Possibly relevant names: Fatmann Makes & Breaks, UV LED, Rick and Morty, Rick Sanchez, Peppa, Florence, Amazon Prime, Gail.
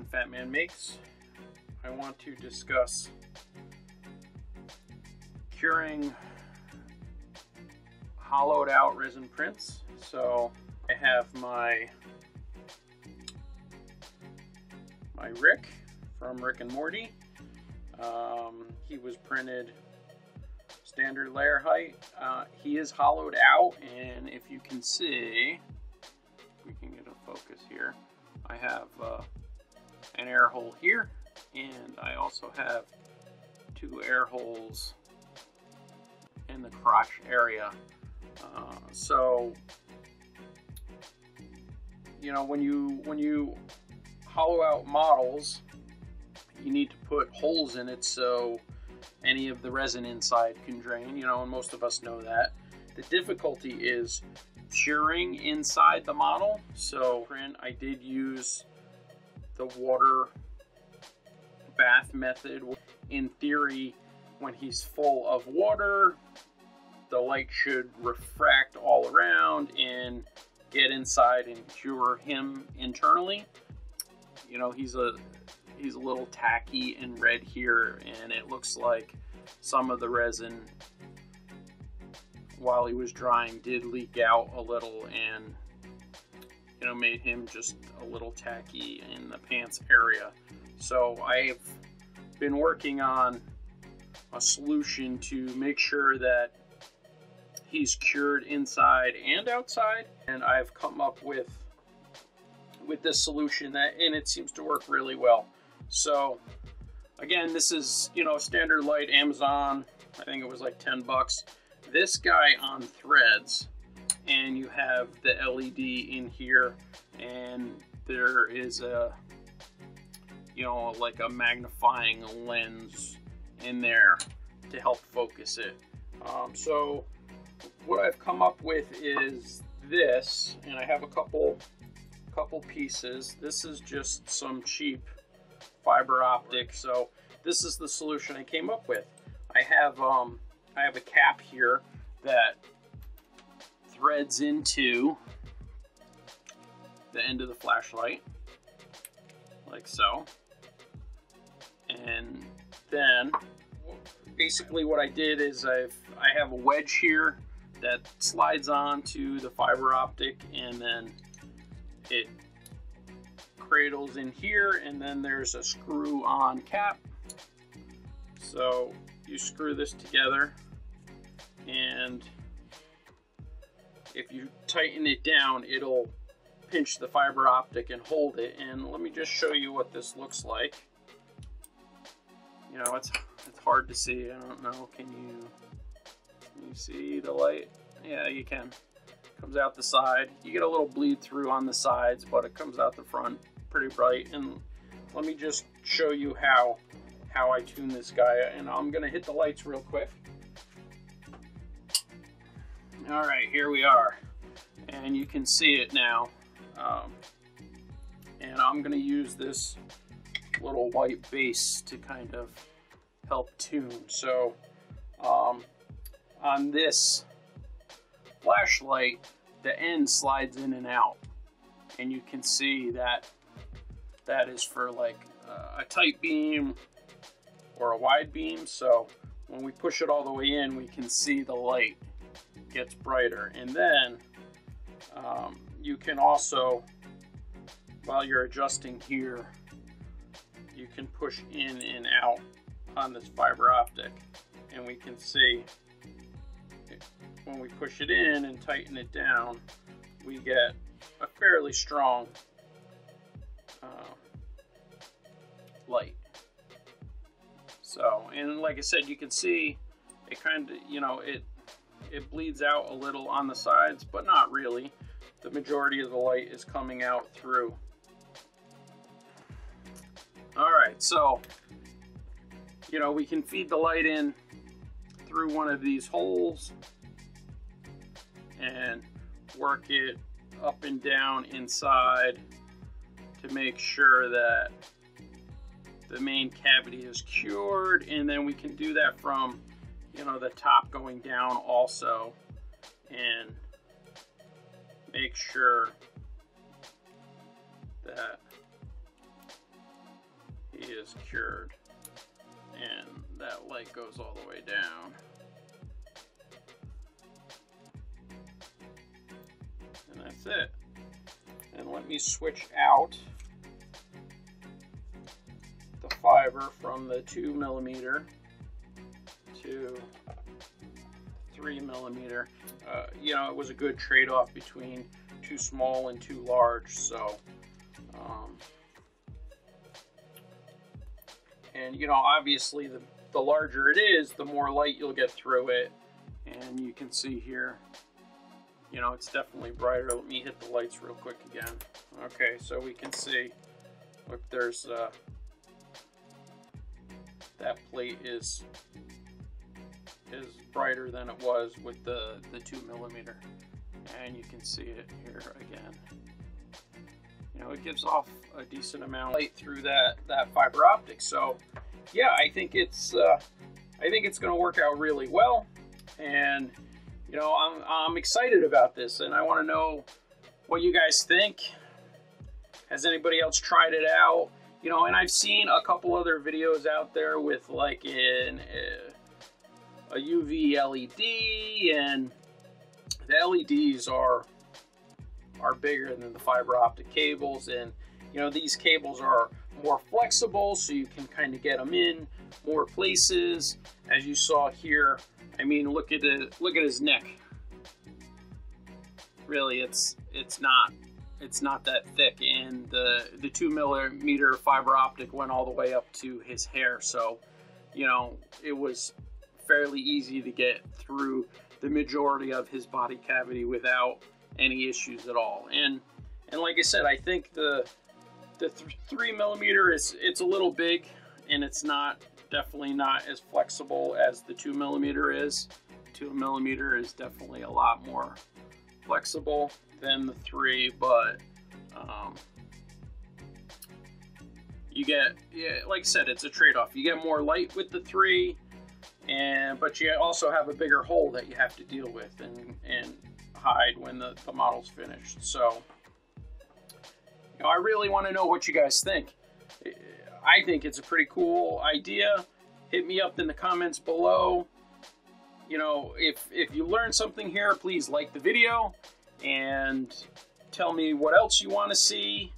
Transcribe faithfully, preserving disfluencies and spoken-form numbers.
on Fat Man Makes, I want to discuss curing hollowed out resin prints. So I have my my Rick from Rick and Morty. Um, he was printed standard layer height. Uh, he is hollowed out, and if you can see, we can get a focus here. I have uh, an air hole here, and I also have two air holes in the crotch area. Uh, so, you know, when you when you hollow out models, you need to put holes in it so any of the resin inside can drain, you know, and most of us know that. The difficulty is curing inside the model. So I did use the water bath method. In theory, when he's full of water, the light should refract all around and get inside and cure him internally. You know, he's a he's a little tacky and red here, and it looks like some of the resin while he was drying did leak out a little, and you know, made him just a little tacky in the pants area. So I've been working on a solution to make sure that he's cured inside and outside, and I've come up with with this solution that, and it seems to work really well. So again, this is, you know, standard light Amazon. I think it was like ten bucks. This guy on Threads, and you have the L E D in here, and there is a, you know, like a magnifying lens in there to help focus it. Um, so what I've come up with is this, and I have a couple couple pieces. This is just some cheap fiber optic. So this is the solution I came up with. I have um, I have a cap here that threads into the end of the flashlight, like so. And then basically what I did is I've I have a wedge here that slides on to the fiber optic, and then it cradles in here, and then there's a screw on cap. So you screw this together, and if you tighten it down, it'll pinch the fiber optic and hold it. And let me just show you what this looks like. You know, it's it's hard to see. I don't know, can you can you see the light? Yeah, you can. Comes out the side. You get a little bleed through on the sides, but it comes out the front pretty bright. And let me just show you how how I tune this guy, and I'm gonna hit the lights real quick. All right, here we are, and you can see it now. Um, and I'm gonna use this little white base to kind of help tune. So um, on this flashlight, the end slides in and out, and you can see that that is for like uh, a tight beam or a wide beam. So when we push it all the way in, we can see the light gets brighter. And then um, you can also, while you're adjusting here, you can push in and out on this fiber optic, and we can see it. When we push it in and tighten it down, we get a fairly strong uh, light. So, and like I said, you can see it kind of, you know, it it bleeds out a little on the sides, but not really. The majority of the light is coming out through. All right, so, you know, we can feed the light in through one of these holes and work it up and down inside to make sure that the main cavity is cured. And then we can do that from, you know, the top going down also, and make sure that is cured, and that light goes all the way down. And that's it. And let me switch out the fiber from the two millimeter to three millimeter. Uh, you know, it was a good trade-off between too small and too large. So, um, and you know, obviously the, the larger it is, the more light you'll get through it. And you can see here, you know, it's definitely brighter. Let me hit the lights real quick again. Okay, so we can see, look, there's uh, that plate is is brighter than it was with the, the two millimeter. And you can see it here again. You know, it gives off a decent amount of light through that, that fiber optic. So yeah, I think it's, uh, I think it's gonna work out really well. And you know, I'm, I'm excited about this, and I wanna know what you guys think. Has anybody else tried it out? You know, and I've seen a couple other videos out there with like an, a U V L E D, and the L E Ds are are bigger than the fiber optic cables, and you know, these cables are more flexible, so you can kind of get them in more places. As you saw here, I mean, look at the look at his neck. Really, it's it's not it's not that thick, and the the two millimeter fiber optic went all the way up to his hair. So you know, it was fairly easy to get through the majority of his body cavity without any issues at all. And and like I said, I think the the th three millimeter is, it's a little big, and it's not definitely not as flexible as the two millimeter is. Two millimeter is definitely a lot more flexible than the three, but um, you get, yeah, like I said, it's a trade-off. You get more light with the three, and but you also have a bigger hole that you have to deal with and and hide when the, the model's finished. So you know, I really want to know what you guys think. I think it's a pretty cool idea. Hit me up in the comments below. You know, if if you learned something here, please like the video and tell me what else you want to see.